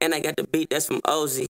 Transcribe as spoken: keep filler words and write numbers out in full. and I got the beat that's from Ozzy.